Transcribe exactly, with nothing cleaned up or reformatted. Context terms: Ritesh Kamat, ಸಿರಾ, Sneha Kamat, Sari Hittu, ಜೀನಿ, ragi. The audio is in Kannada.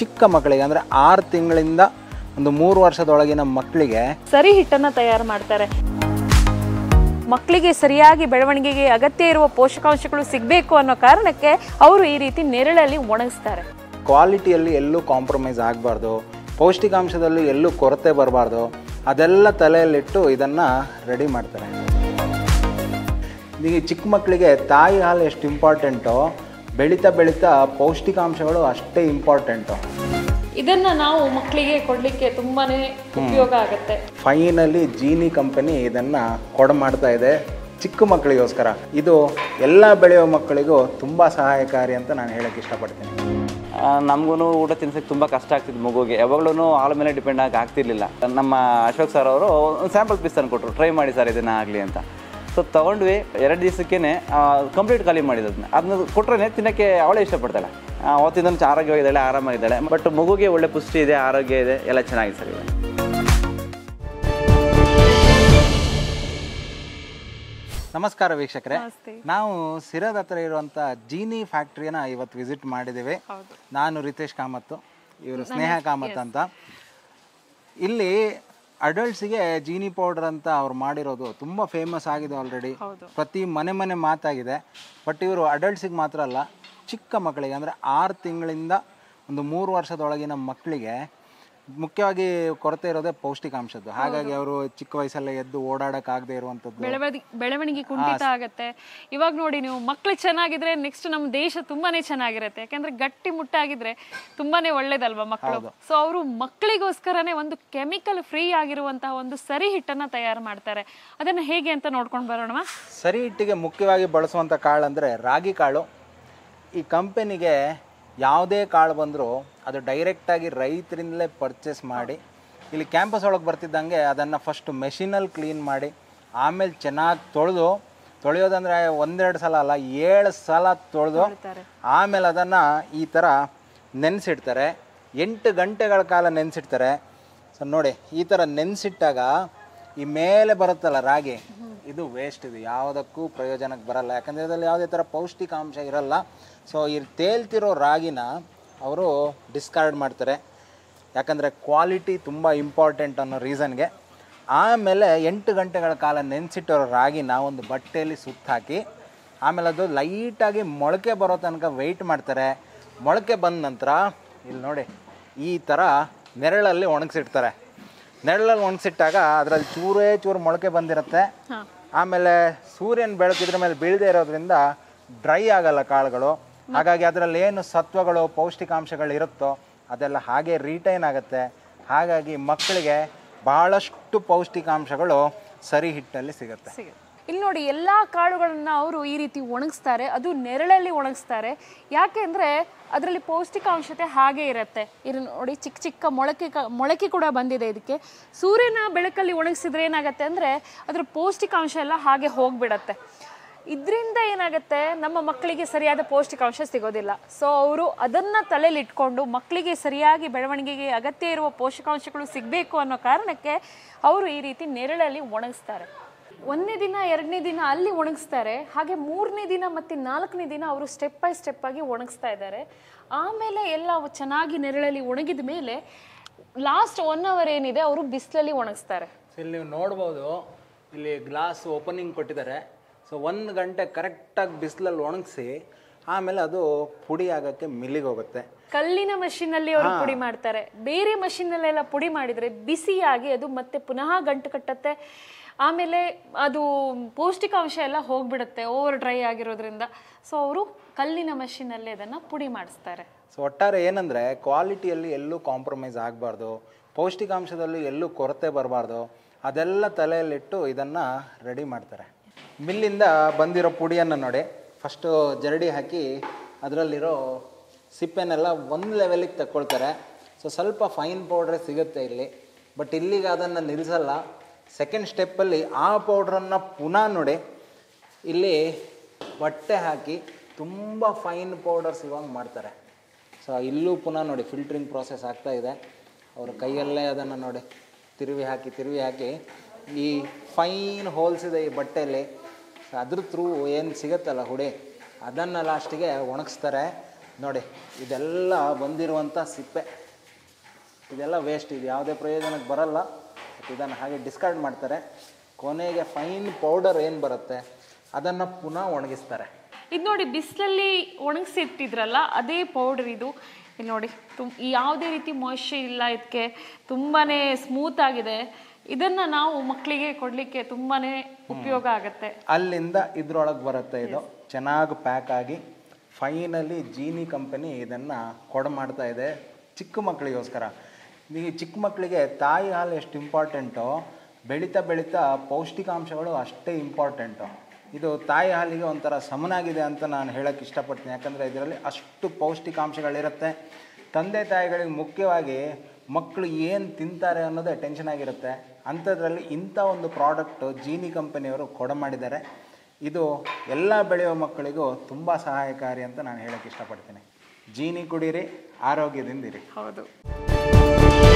ಚಿಕ್ಕ ಮಕ್ಕಳಿಗೆ ಅಂದ್ರೆ ಆರು ತಿಂಗಳಿಂದ ಒಂದು ಮೂರು ವರ್ಷದೊಳಗಿನ ಮಕ್ಕಳಿಗೆ ಸರಿ ಹಿಟ್ಟನ್ನ ತಯಾರು ಮಾಡ್ತಾರೆ. ಮಕ್ಕಳಿಗೆ ಸರಿಯಾಗಿ ಬೆಳವಣಿಗೆಗೆ ಅಗತ್ಯ ಇರುವ ಪೋಷಕಾಂಶಗಳು ಸಿಗಬೇಕು ಅನ್ನೋ ಕಾರಣಕ್ಕೆ ಅವರು ಈ ರೀತಿ ನೆರಳಲ್ಲಿ ಒಣಗಿಸುತ್ತಾರೆ. ಕ್ವಾಲಿಟಿಯಲ್ಲಿ ಎಲ್ಲೂ ಕಾಂಪ್ರಮೈಸ್ ಆಗಬಾರದು, ಪೌಷ್ಟಿಕಾಂಶದಲ್ಲೂ ಎಲ್ಲೂ ಕೊರತೆ ಬರಬಾರದು, ಅದೆಲ್ಲ ತಲೆಯಲ್ಲಿಟ್ಟು ಇದನ್ನು ರೆಡಿ ಮಾಡ್ತಾರೆ. ಈಗ ಚಿಕ್ಕ ಮಕ್ಕಳಿಗೆ ತಾಯಿ ಹಾಲು ಎಷ್ಟು ಇಂಪಾರ್ಟೆಂಟೋ ಬೆಳೀತಾ ಬೆಳೀತಾ ಪೌಷ್ಟಿಕಾಂಶಗಳು ಅಷ್ಟೇ ಇಂಪಾರ್ಟೆಂಟು. ಇದನ್ನು ನಾವು ಮಕ್ಕಳಿಗೆ ಕೊಡಲಿಕ್ಕೆ ತುಂಬಾ ಉಪಯೋಗ ಆಗುತ್ತೆ. ಫೈನಲಿ ಜೀನಿ ಕಂಪನಿ ಇದನ್ನು ಕೊಡ ಮಾಡ್ತಾ ಇದೆ ಚಿಕ್ಕ ಮಕ್ಕಳಿಗೋಸ್ಕರ. ಇದು ಎಲ್ಲ ಬೆಳೆಯೋ ಮಕ್ಕಳಿಗೂ ತುಂಬ ಸಹಾಯಕಾರಿ ಅಂತ ನಾನು ಹೇಳೋಕ್ಕೆ ಇಷ್ಟಪಡ್ತೀನಿ. ನಮಗೂ ಊಟ ತಿನ್ಸೋಕ್ಕೆ ತುಂಬ ಕಷ್ಟ ಆಗ್ತಿತ್ತು ಮಗುಗೆ, ಯಾವಾಗಲೂ ಹಾಲು ಮೇಲೆ ಡಿಪೆಂಡ್ ಆಗಿ ಆಗ್ತಿರ್ಲಿಲ್ಲ. ನಮ್ಮ ಅಶೋಕ್ ಸರ್ ಅವರು ಒಂದು ಸ್ಯಾಂಪಲ್ ಪೀಸ್ ತಂದು ಕೊಟ್ಟರು, ಟ್ರೈ ಮಾಡಿ ಸರ್ ಇದನ್ನು ಆಗಲಿ ಅಂತ. ಸೊ ತೊಗೊಂಡ್ವಿ, ಎರಡು ದಿವಸಕ್ಕೇ ಕಂಪ್ಲೀಟ್ ಖಾಲಿ ಮಾಡಿದ್ದು. ಅದನ್ನ ಅದನ್ನ ಕೊಟ್ರೇ ತಿನ್ನೋಕ್ಕೆ ಅವಳೇ ಇಷ್ಟಪಡ್ತಾಳೆ. ಅವತ್ತಿಂದ ಆರೋಗ್ಯವಾಗಿದ್ದಾಳೆ, ಆರಾಮಾಗಿದ್ದಾಳೆ. ಬಟ್ ಮಗುಗೆ ಒಳ್ಳೆ ಪುಷ್ಟಿ ಇದೆ, ಆರೋಗ್ಯ ಇದೆ, ಎಲ್ಲ ಚೆನ್ನಾಗಿದೆ ಸರ್ ಇವತ್ತು. ನಮಸ್ಕಾರ ವೀಕ್ಷಕರೇ, ನಾವು ಸಿರಾದ ಹತ್ರ ಇರುವಂಥ ಜೀನಿ ಫ್ಯಾಕ್ಟ್ರಿನ ಇವತ್ತು ವಿಸಿಟ್ ಮಾಡಿದ್ದೇವೆ. ನಾನು ರಿತೇಶ್ ಕಾಮತ್, ಇವರು ಸ್ನೇಹಾ ಕಾಮತ್ ಅಂತ. ಇಲ್ಲಿ ಅಡಲ್ಟ್ಸಿಗೆ ಜೀನಿ ಪೌಡರ್ ಅಂತ ಅವ್ರು ಮಾಡಿರೋದು ತುಂಬ ಫೇಮಸ್ ಆಗಿದೆ, ಆಲ್ರೆಡಿ ಪ್ರತಿ ಮನೆ ಮನೆ ಮಾತಾಗಿದೆ. ಬಟ್ ಇವರು ಅಡಲ್ಟ್ಸಿಗೆ ಮಾತ್ರ ಅಲ್ಲ, ಚಿಕ್ಕ ಮಕ್ಕಳಿಗೆ ಅಂದರೆ ಆರು ತಿಂಗಳಿಂದ ಒಂದು ಮೂರು ವರ್ಷದೊಳಗಿನ ಮಕ್ಕಳಿಗೆ ಮುಖ್ಯವಾಗಿ ಕೊರತೆ ಇರೋದೇ ಪೌಷ್ಟಿಕಾಂಶದ್ದು. ಹಾಗಾಗಿ ಅವರು ಚಿಕ್ಕ ವಯಸ್ಸಲ್ಲೇ ಎದ್ದು ಓಡಾಡಕ್ಕೆ ಆಗದೆ ಇರುವಂಥದ್ದು, ಬೆಳವಣಿಗೆ ಕುಂಠಿತ ಆಗುತ್ತೆ. ಇವಾಗ ನೋಡಿ, ನೀವು ಮಕ್ಕಳು ಚೆನ್ನಾಗಿದ್ರೆ ನೆಕ್ಸ್ಟ್ ನಮ್ಮ ದೇಶ ತುಂಬಾನೇ ಚೆನ್ನಾಗಿರುತ್ತೆ. ಯಾಕೆಂದ್ರೆ ಗಟ್ಟಿ ಮುಟ್ಟಾಗಿದ್ರೆ ತುಂಬಾನೇ ಒಳ್ಳೇದಲ್ವಾ ಮಕ್ಕಳು. ಸೊ ಅವರು ಮಕ್ಕಳಿಗೋಸ್ಕರನೇ ಒಂದು ಕೆಮಿಕಲ್ ಫ್ರೀ ಆಗಿರುವಂತಹ ಒಂದು ಸರಿ ಹಿಟ್ಟನ್ನ ತಯಾರು ಮಾಡ್ತಾರೆ. ಅದನ್ನ ಹೇಗೆ ಅಂತ ನೋಡ್ಕೊಂಡು ಬರೋಣ. ಸರಿ ಹಿಟ್ಟಿಗೆ ಮುಖ್ಯವಾಗಿ ಬಳಸುವಂತ ಕಾಳು ಅಂದ್ರೆ ರಾಗಿ ಕಾಳು. ಈ ಕಂಪನಿಗೆ ಯಾವುದೇ ಕಾಳು ಬಂದರೂ ಅದು ಡೈರೆಕ್ಟಾಗಿ ರೈತರಿಂದಲೇ ಪರ್ಚೇಸ್ ಮಾಡಿ, ಇಲ್ಲಿ ಕ್ಯಾಂಪಸ್ ಒಳಗೆ ಬರ್ತಿದ್ದಂಗೆ ಅದನ್ನು ಫಸ್ಟು ಮೆಷಿನಲ್ಲಿ ಕ್ಲೀನ್ ಮಾಡಿ, ಆಮೇಲೆ ಚೆನ್ನಾಗಿ ತೊಳೆದು, ತೊಳೆಯೋದಂದರೆ ಒಂದೆರಡು ಸಲ ಅಲ್ಲ ಏಳು ಸಲ ತೊಳೆದು, ಆಮೇಲೆ ಅದನ್ನು ಈ ಥರ ನೆನೆಸಿಡ್ತಾರೆ. ಎಂಟು ಗಂಟೆಗಳ ಕಾಲ ನೆನೆಸಿಡ್ತಾರೆ. ಸೊ ನೋಡಿ, ಈ ಥರ ನೆನೆಸಿಟ್ಟಾಗ ಈ ಮೇಲೆ ಬರುತ್ತಲ್ಲ ರಾಗಿ, ಇದು ವೇಸ್ಟ್. ಇದು ಯಾವುದಕ್ಕೂ ಪ್ರಯೋಜನಕ್ಕೆ ಬರಲ್ಲ, ಯಾಕಂದರೆ ಇದರಲ್ಲಿ ಯಾವುದೇ ಥರ ಪೌಷ್ಟಿಕಾಂಶ ಇರಲ್ಲ. ಸೊ ಈ ತೇಲ್ತಿರೋ ರಾಗಿನ ಅವರು ಡಿಸ್ಕಾರ್ಡ್ ಮಾಡ್ತಾರೆ, ಯಾಕಂದರೆ ಕ್ವಾಲಿಟಿ ತುಂಬ ಇಂಪಾರ್ಟೆಂಟ್ ಅನ್ನೋ ರೀಸನ್ಗೆ. ಆಮೇಲೆ ಎಂಟು ಗಂಟೆಗಳ ಕಾಲ ನೆನೆಸಿಟ್ಟಿರೋ ರಾಗಿನ ಒಂದು ಬಟ್ಟೆಯಲ್ಲಿ ಸುತ್ತ ಹಾಕಿ, ಆಮೇಲೆ ಅದು ಲೈಟಾಗಿ ಮೊಳಕೆ ಬರೋ ತನಕ ವೆಯ್ಟ್ ಮಾಡ್ತಾರೆ. ಮೊಳಕೆ ಬಂದ ನಂತರ ಇಲ್ಲಿ ನೋಡಿ, ಈ ಥರ ನೆರಳಲ್ಲಿ ಒಣಗಿಸಿಡ್ತಾರೆ. ನೆರಳಲ್ಲಿ ಒಣಗಿಸಿಟ್ಟಾಗ ಅದರಲ್ಲಿ ಚೂರೇ ಚೂರು ಮೊಳಕೆ ಬಂದಿರುತ್ತೆ. ಆಮೇಲೆ ಸೂರ್ಯನ ಬೆಳಕಿದ್ರ ಮೇಲೆ ಬೀಳದೇ ಇರೋದ್ರಿಂದ ಡ್ರೈ ಆಗಲ್ಲ ಕಾಳುಗಳು. ಹಾಗಾಗಿ ಅದರಲ್ಲಿ ಏನು ಸತ್ವಗಳು, ಪೌಷ್ಟಿಕಾಂಶಗಳು ಇರುತ್ತೋ ಅದೆಲ್ಲ ಹಾಗೆ ರಿಟೈನ್ ಆಗುತ್ತೆ. ಹಾಗಾಗಿ ಮಕ್ಕಳಿಗೆ ಬಹಳಷ್ಟು ಪೌಷ್ಟಿಕಾಂಶಗಳು ಸರಿ ಹಿಟ್ಟಲ್ಲಿ ಸಿಗುತ್ತೆ. ಇಲ್ಲಿ ನೋಡಿ, ಎಲ್ಲ ಕಾಳುಗಳನ್ನು ಅವರು ಈ ರೀತಿ ಒಣಗಿಸ್ತಾರೆ, ಅದು ನೆರಳಲ್ಲಿ ಒಣಗಿಸ್ತಾರೆ. ಯಾಕೆಂದರೆ ಅದರಲ್ಲಿ ಪೌಷ್ಟಿಕಾಂಶತೆ ಹಾಗೆ ಇರುತ್ತೆ. ಇದು ನೋಡಿ, ಚಿಕ್ಕ ಚಿಕ್ಕ ಮೊಳಕೆ ಮೊಳಕೆ ಕೂಡ ಬಂದಿದೆ ಇದಕ್ಕೆ. ಸೂರ್ಯನ ಬೆಳಕಲ್ಲಿ ಒಣಗಿಸಿದ್ರೆ ಏನಾಗುತ್ತೆ ಅಂದರೆ ಅದರ ಪೌಷ್ಟಿಕಾಂಶ ಎಲ್ಲ ಹಾಗೆ ಹೋಗಿಬಿಡತ್ತೆ. ಇದರಿಂದ ಏನಾಗುತ್ತೆ, ನಮ್ಮ ಮಕ್ಕಳಿಗೆ ಸರಿಯಾದ ಪೌಷ್ಟಿಕಾಂಶ ಸಿಗೋದಿಲ್ಲ. ಸೊ ಅವರು ಅದನ್ನು ತಲೆಯಲ್ಲಿಟ್ಕೊಂಡು ಮಕ್ಕಳಿಗೆ ಸರಿಯಾಗಿ ಬೆಳವಣಿಗೆಗೆ ಅಗತ್ಯ ಇರುವ ಪೋಷಕಾಂಶಗಳು ಸಿಗಬೇಕು ಅನ್ನೋ ಕಾರಣಕ್ಕೆ ಅವರು ಈ ರೀತಿ ನೆರಳಲ್ಲಿ ಒಣಗಿಸ್ತಾರೆ. ಒಂದನೇ ದಿನ, ಎರಡನೇ ದಿನ ಅಲ್ಲಿ ಒಣಗಿಸ್ತಾರೆ. ಹಾಗೆ ಮೂರನೇ ದಿನ ಮತ್ತು ನಾಲ್ಕನೇ ದಿನ ಅವರು ಸ್ಟೆಪ್ ಬೈ ಸ್ಟೆಪ್ ಆಗಿ ಒಣಗಿಸ್ತಾ ಇದ್ದಾರೆ. ಆಮೇಲೆ ಎಲ್ಲ ಚೆನ್ನಾಗಿ ನೆರಳಲ್ಲಿ ಒಣಗಿದ ಮೇಲೆ ಲಾಸ್ಟ್ ಒನ್ ಅವರ್ ಏನಿದೆ ಅವರು ಬಿಸಿಲಲ್ಲಿ ಒಣಗಿಸ್ತಾರೆ. ಇಲ್ಲಿ ನೀವು ನೋಡ್ಬೋದು, ಇಲ್ಲಿ ಗ್ಲಾಸ್ ಓಪನಿಂಗ್ ಕೊಟ್ಟಿದ್ದಾರೆ. ಸೊ ಒಂದು ಗಂಟೆ ಕರೆಕ್ಟಾಗಿ ಬಿಸಿಲಲ್ಲಿ ಒಣಗಿಸಿ, ಆಮೇಲೆ ಅದು ಪುಡಿ ಆಗೋಕ್ಕೆ ಮಿಲ್ಲಿಗೆ ಹೋಗುತ್ತೆ. ಕಲ್ಲಿನ ಮಷೀನಲ್ಲಿ ಅವರು ಪುಡಿ ಮಾಡ್ತಾರೆ. ಬೇರೆ ಮಷೀನಲ್ಲೆಲ್ಲ ಪುಡಿ ಮಾಡಿದರೆ ಬಿಸಿಯಾಗಿ ಅದು ಮತ್ತೆ ಪುನಃ ಗಂಟು ಕಟ್ಟತ್ತೆ. ಆಮೇಲೆ ಅದು ಪೌಷ್ಟಿಕಾಂಶ ಎಲ್ಲ ಹೋಗಿಬಿಡುತ್ತೆ ಓವರ್ ಡ್ರೈ ಆಗಿರೋದ್ರಿಂದ. ಸೊ ಅವರು ಕಲ್ಲಿನ ಮಷೀನಲ್ಲೇ ಇದನ್ನು ಪುಡಿ ಮಾಡಿಸ್ತಾರೆ. ಸೊ ಒಟ್ಟಾರೆ ಏನಂದರೆ, ಕ್ವಾಲಿಟಿಯಲ್ಲಿ ಎಲ್ಲೂ ಕಾಂಪ್ರಮೈಸ್ ಆಗಬಾರ್ದು, ಪೌಷ್ಟಿಕಾಂಶದಲ್ಲೂ ಎಲ್ಲೂ ಕೊರತೆ ಬರಬಾರ್ದು, ಅದೆಲ್ಲ ತಲೆಯಲ್ಲಿಟ್ಟು ಇದನ್ನು ರೆಡಿ ಮಾಡ್ತಾರೆ. ಮಿಲ್ಲಿಂದ ಬಂದಿರೋ ಪುಡಿಯನ್ನು ನೋಡಿ, ಫಸ್ಟು ಜರಡಿ ಹಾಕಿ ಅದರಲ್ಲಿರೋ ಸಿಪ್ಪೆನೆಲ್ಲ ಒಂದು ಲೆವೆಲಿಗೆ ತಗೊಳ್ತಾರೆ. ಸೊ ಸ್ವಲ್ಪ ಫೈನ್ ಪೌಡ್ರೇ ಸಿಗುತ್ತೆ ಇಲ್ಲಿ. ಬಟ್ ಇಲ್ಲಿಗೆ ಅದನ್ನು ನಿಲ್ಲಿಸಲ್ಲ. ಸೆಕೆಂಡ್ ಸ್ಟೆಪ್ಪಲ್ಲಿ ಆ ಪೌಡ್ರನ್ನು ಪುನಃ ನೋಡಿ ಇಲ್ಲಿ ಬಟ್ಟೆ ಹಾಕಿ ತುಂಬ ಫೈನ್ ಪೌಡರ್ ಸಿಗೋಂಗೆ ಮಾಡ್ತಾರೆ. ಸೊ ಇಲ್ಲೂ ಪುನಃ ನೋಡಿ ಫಿಲ್ಟ್ರಿಂಗ್ ಪ್ರಾಸೆಸ್ ಆಗ್ತಾಯಿದೆ. ಅವರು ಕೈಯಲ್ಲೇ ಅದನ್ನು ನೋಡಿ ತಿರುವಿ ಹಾಕಿ ತಿರುವಿ ಹಾಕಿ ಈ ಫೈನ್ ಹೋಲ್ಸ್ ಇದೆ ಈ ಬಟ್ಟೆಯಲ್ಲಿ, ಅದ್ರ ಥ್ರೂ ಏನು ಸಿಗುತ್ತಲ್ಲ ಹುಡಿ, ಅದನ್ನು ಲಾಸ್ಟಿಗೆ ಒಣಗಿಸ್ತಾರೆ. ನೋಡಿ ಇದೆಲ್ಲ ಬಂದಿರುವಂತ ಸಿಪ್ಪೆ ಇದೆಲ್ಲ ವೇಸ್ಟ್ ಇದೆ ಯಾವುದೇ ಪ್ರಯೋಜನಕ್ಕೆ ಬರಲ್ಲ ಇದನ್ನ ಹಾಗೆ ಡಿಸ್ಕಾರ್ಡ್ ಮಾಡ್ತಾರೆ ಕೊನೆಗೆ ಫೈನ್ ಪೌಡರ್ ಏನು ಬರುತ್ತೆ ಅದನ್ನ ಪುನಃ ಒಣಗಿಸ್ತಾರೆ ಇದು ನೋಡಿ ಬಿಸ್ಲಲ್ಲಿ ಒಣಗಿಸಿ ಇಟ್ಟಿದ್ರಲ್ಲ ಅದೇ ಪೌಡರ್ ಇದು ಇಲ್ಲಿ ನೋಡಿ ಯಾವುದೇ ರೀತಿ ಮಾಯಿಶ್ಚರ್ ಇಲ್ಲ ಇದಕ್ಕೆ ತುಂಬಾನೇ ಸ್ಮೂತ್ ಆಗಿದೆ ಇದನ್ನ ನಾವು ಮಕ್ಕಳಿಗೆ ಕೊಡ್ಲಿಕ್ಕೆ ತುಂಬಾನೇ ಉಪಯೋಗ ಆಗುತ್ತೆ ಅಲ್ಲಿಂದ ಇದರೊಳಗೆ ಬರುತ್ತೆ ಇದು ಚೆನ್ನಾಗಿ ಪ್ಯಾಕ್ ಆಗಿ ಫೈನಲಿ ಜೀನಿ ಕಂಪನಿ ಇದನ್ನ ಕೊಡ್ ಮಾಡ್ತಾ ಇದೆ ಚಿಕ್ಕ ಮಕ್ಕಳಿಗೋಸ್ಕರ ಈ ಚಿಕ್ಕ ಮಕ್ಕಳಿಗೆ ತಾಯಿ ಹಾಲು ಎಷ್ಟು ಇಂಪಾರ್ಟೆಂಟೋ ಬೆಳಿತಾ ಬೆಳಿತಾ ಪೌಷ್ಟಿಕಾಂಶಗಳು ಅಷ್ಟೇ ಇಂಪಾರ್ಟೆಂಟು ಇದು ತಾಯಿ ಹಾಲಿಗೆ ಒಂಥರ ಸಮನಾಗಿದೆ ಅಂತ ನಾನು ಹೇಳಕ್ಕೆ ಇಷ್ಟಪಡ್ತೀನಿ ಯಾಕಂದರೆ ಇದರಲ್ಲಿ ಅಷ್ಟು ಪೌಷ್ಟಿಕಾಂಶಗಳಿರುತ್ತೆ ತಂದೆ ತಾಯಿಗಳಿಗೆ ಮುಖ್ಯವಾಗಿ ಮಕ್ಕಳು ಏನು ತಿಂತಾರೆ ಅನ್ನೋದೇ ಟೆನ್ಷನ್ ಆಗಿರುತ್ತೆ ಅಂಥದ್ರಲ್ಲಿ ಇಂಥ ಒಂದು ಪ್ರಾಡಕ್ಟ್ ಜೀನಿ ಕಂಪನಿಯವರು ಕೊಡ ಮಾಡಿದ್ದಾರೆ ಇದು ಎಲ್ಲ ಬೆಳೆಯುವ ಮಕ್ಕಳಿಗೂ ತುಂಬ ಸಹಾಯಕಾರಿ ಅಂತ ನಾನು ಹೇಳಕ್ಕೆ ಇಷ್ಟಪಡ್ತೀನಿ ಜೀನಿ ಕುಡೀರಿ ಆರೋಗ್ಯದಿಂದಿರಿ ಹೌದು